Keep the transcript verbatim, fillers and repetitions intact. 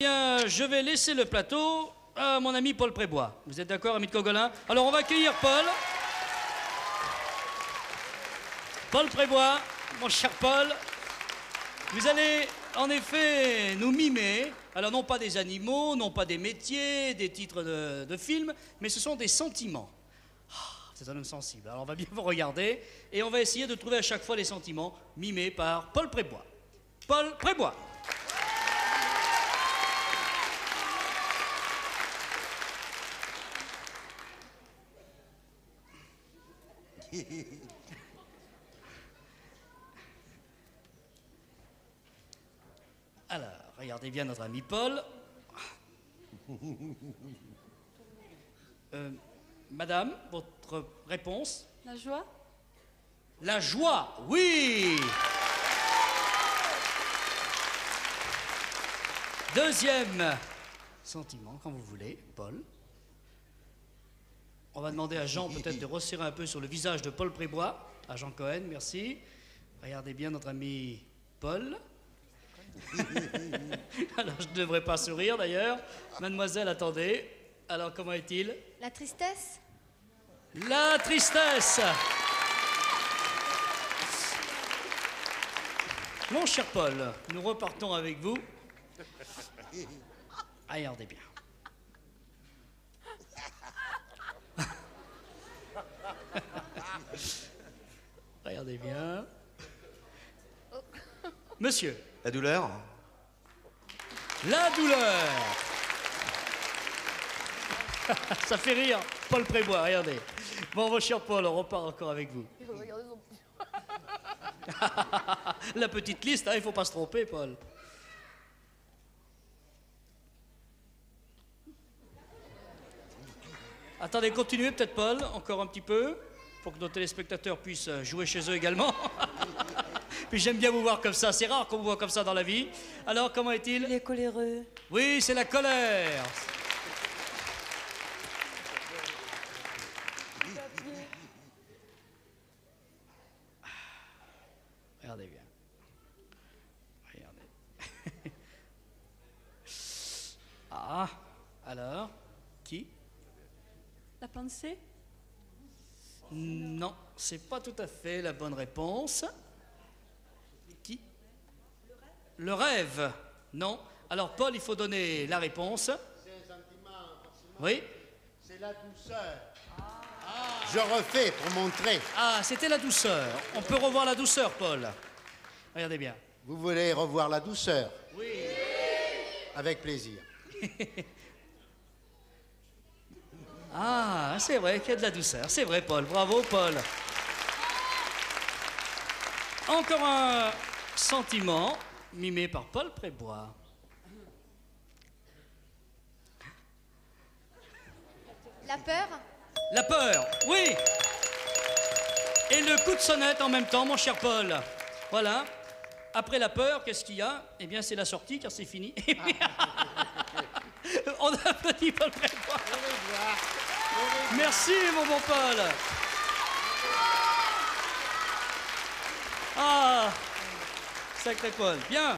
Bien, je vais laisser le plateau à mon ami Paul Préboist. Vous êtes d'accord, ami de Cogolin? Alors, on va accueillir Paul. Paul Préboist, mon cher Paul, vous allez en effet nous mimer. Alors, non pas des animaux, non pas des métiers, des titres de, de films, mais ce sont des sentiments. Oh, c'est un homme sensible. Alors, on va bien vous regarder et on va essayer de trouver à chaque fois les sentiments mimés par Paul Préboist. Paul Préboist. Alors, regardez bien notre ami Paul. Euh, madame, votre réponse? La joie. La joie, oui. Deuxième sentiment, quand vous voulez, Paul. On va demander à Jean peut-être de resserrer un peu sur le visage de Paul Préboist. À Jean Cohen, merci. Regardez bien notre ami Paul. Alors, je ne devrais pas sourire d'ailleurs. Mademoiselle, attendez. Alors, comment est-il? La tristesse. La tristesse. Mon cher Paul, nous repartons avec vous. Regardez bien. Regardez bien. Monsieur. La douleur. La douleur. Ça fait rire, Paul Préboist, regardez. Bon, mon cher Paul, on repart encore avec vous. La petite liste, hein, il ne faut pas se tromper, Paul. Attendez, continuez peut-être, Paul, encore un petit peu, pour que nos téléspectateurs puissent jouer chez eux également. Puis j'aime bien vous voir comme ça, c'est rare qu'on vous voit comme ça dans la vie. Alors, comment est-il? Il est coléreux. Oui, c'est la colère. Regardez bien. Regardez. Ah, alors, qui? La pensée? Non, c'est pas tout à fait la bonne réponse. Qui? Le rêve. Le rêve? Non. Alors, Paul, il faut donner la réponse. C'est un sentiment, forcément. Oui. C'est la douceur. Ah. Ah. Je refais pour montrer. Ah, c'était la douceur. On peut revoir la douceur, Paul. Regardez bien. Vous voulez revoir la douceur? Oui. Avec plaisir. Ah, c'est vrai qu'il y a de la douceur. C'est vrai, Paul. Bravo, Paul. Encore un sentiment mimé par Paul Préboist. La peur? La peur, oui. Et le coup de sonnette en même temps, mon cher Paul. Voilà. Après la peur, qu'est-ce qu'il y a? Eh bien, c'est la sortie, car c'est fini. Et puis, on applaudit Paul Préboist. Merci, mon bon Paul. Ah, sacré Paul. Bien.